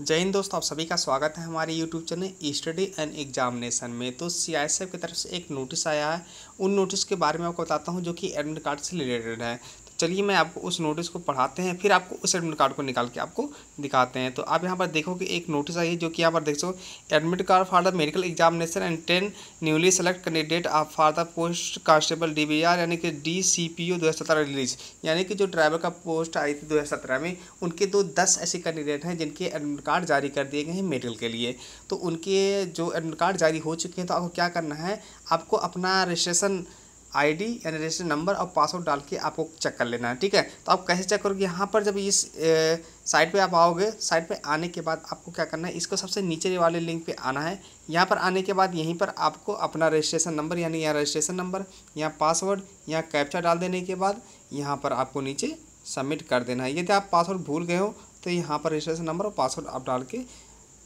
जय हिंद दोस्तों, आप सभी का स्वागत है हमारे YouTube channel study and examination में। तो CISF की तरफ से एक नोटिस आया है, उन नोटिस के बारे में आपको बताता हूँ जो कि एडमिट कार्ड से रिलेटेड है। तो चलिए मैं आपको उस नोटिस को पढ़ाते हैं, फिर आपको उस एडमिट कार्ड को निकाल के आपको दिखाते हैं। तो आप यहाँ पर देखो कि एक नोटिस आई है जो कि यहाँ पर देख सको, admit card for the medical examination and 10 newly select candidate of for the post constable DBR यानी कि DCPO 2017 रिलीज। यानी कि जो ड्राइवर का पोस्ट आई थी 2017 में, उनके 10 ऐसे कैंडिडेट हैं जिनके एडमिट कार्ड जारी कर दिए गए हैं मेडिकल के लिए। तो उनके जो एडमिट कार्ड जारी हो चुके हैं, तो आपको क्या करना है, आपको अपना रजिस्ट्रेशन ID यानी रजिस्ट्रेशन नंबर और पासवर्ड डाल के आपको चेक कर लेना है, ठीक है। तो आप कैसे चेक करोगे, यहाँ पर जब इस साइट पे आप आओगे, साइट पे आने के बाद आपको क्या करना है, इसको सबसे नीचे वाले लिंक पे आना है। यहाँ पर आने के बाद यहीं पर आपको अपना रजिस्ट्रेशन नंबर यानी यहाँ रजिस्ट्रेशन नंबर, यहाँ पासवर्ड, यहाँ कैप्चा डाल देने के बाद यहाँ पर आपको नीचे सबमिट कर देना है। यदि आप पासवर्ड भूल गए हो तो यहाँ पर रजिस्ट्रेशन नंबर और पासवर्ड आप डाल के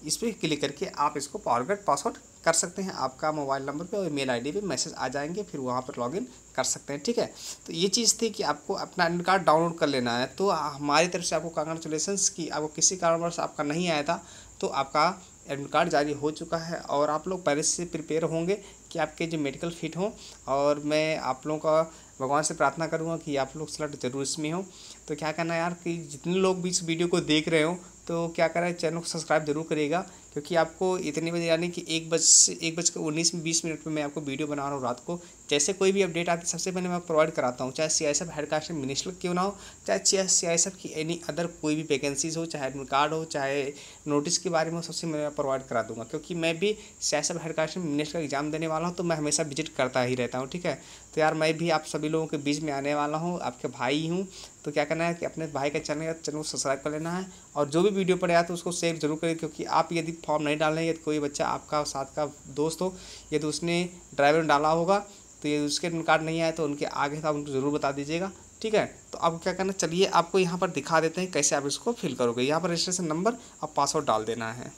इस पर क्लिक करके आप इसको फॉरगेट पासवर्ड कर सकते हैं। आपका मोबाइल नंबर पे और मेल ID पे मैसेज आ जाएंगे, फिर वहाँ पर लॉगिन कर सकते हैं, ठीक है। तो ये चीज़ थी कि आपको अपना एडमिट कार्ड डाउनलोड कर लेना है। तो हमारी तरफ से आपको कांग्रेचुलेसन्स कि आपको किसी कारणवश आपका नहीं आया था, तो आपका एडमिट कार्ड जारी हो चुका है और आप लोग पहले से प्रिपेयर होंगे कि आपके जो मेडिकल फिट हों। और मैं आप लोगों का भगवान से प्रार्थना करूँगा कि आप लोग स्लट जरूर इसमें हो। तो क्या करना है यार कि जितने लोग भी इस वीडियो को देख रहे हो, तो क्या करें, चैनल को सब्सक्राइब जरूर करिएगा, क्योंकि आपको इतने बजे यानी कि 1:19-20 मिनट पर मैं आपको वीडियो बना रहा हूँ रात को। जैसे कोई भी अपडेट आती है सबसे पहले मैं प्रोवाइड कराता हूँ, चाहे CISF हेड कांस्टेबल मिनिस्टर क्यों ना हो, चाहे CISF की एनी अदर कोई भी वैकेंसीज हो, चाहे एडमिट कार्ड हो, चाहे नोटिस के बारे में, सबसे मैं प्रोवाइड करा दूँगा। क्योंकि मैं भी CISF हेड कांस्टेबल मिनिस्टर का एग्जाम देने वाला हूँ, तो मैं हमेशा विजिट करता ही रहता हूँ, ठीक है। तो यार मैं भी आप सभी लोगों के बीच में आने वाला हूँ, आपके भाई हूँ। तो क्या करना है कि अपने भाई का चैनल को सब्सक्राइब कर लेना है, और जो भी वीडियो पड़े तो उसको शेयर जरूर करें। क्योंकि आप यदि फॉर्म नहीं डाल रहे हैं, यदि कोई बच्चा आपका साथ का दोस्त हो, यदि उसने ड्राइवर में डाला होगा तो ये उसके एडमिट कार्ड नहीं आए, तो उनके आगे तो आप उनको ज़रूर बता दीजिएगा, ठीक है। तो आपको क्या करना, चलिए आपको यहाँ पर दिखा देते हैं कैसे आप इसको फिल करोगे। यहाँ पर रजिस्ट्रेशन नंबर और पासवर्ड डाल देना है।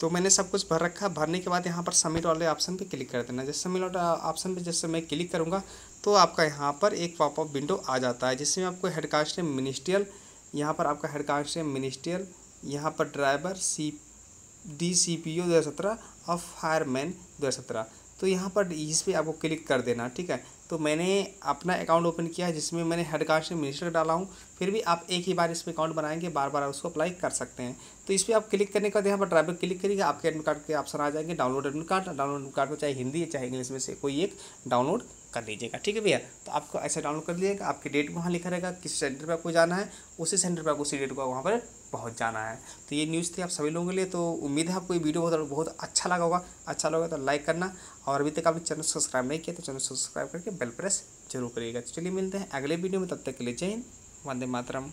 तो मैंने सब कुछ भर रखा, भरने के बाद यहाँ पर सबमिट वाले ऑप्शन पे क्लिक कर देना। जैसे सबमिट वाले ऑप्शन पे जैसे मैं क्लिक करूँगा, तो आपका यहाँ पर एक पॉपअप विंडो आ जाता है, जिसमें आपको हेड कांस्टेबल मिनिस्ट्रियल, यहाँ पर आपका हेड कांस्टेबल मिनिस्ट्रियल, यहाँ पर ड्राइवर DCPO 2017 और फायरमैन 2017। तो यहाँ पर इस पर आपको क्लिक कर देना, ठीक है। तो मैंने अपना अकाउंट ओपन किया है, जिसमें मैंने हेड कांस्टेबल मिनिस्टर डाला हूँ। फिर भी आप एक ही बार इस पर अकाउंट बनाएंगे, बार बार उसको अप्लाई कर सकते हैं। तो इस पर आप क्लिक करने के बाद यहाँ पर ड्राइवर क्लिक करिएगा, आपके एडमिट कार्ड के ऑप्शन आ जाएंगे, download admit card. Download admit card को चाहे हिंदी या चाहे इंग्लिश में से कोई एक डाउनलोड कर लीजिएगा, ठीक है भैया। तो आपको ऐसे डाउनलोड कर लीजिएगा, आपकी डेट वहाँ लिखा रहेगा, किस सेंटर पर आपको जाना है, उसी सेंटर पर आपको उसी डेट को वहाँ पर पहुँच जाना है। तो ये न्यूज़ थी आप सभी लोगों के लिए। तो उम्मीद है आपको ये वीडियो बहुत अच्छा लगा होगा। अच्छा लगा तो लाइक करना, और अभी तक आपने चैनल सब्सक्राइब नहीं किया तो चैनल सब्सक्राइब करके बेल प्रेस जरूर करिएगा। तो चलिए मिलते हैं अगले वीडियो में, तब तक के लिए जय हिंद, वंदे मातरम।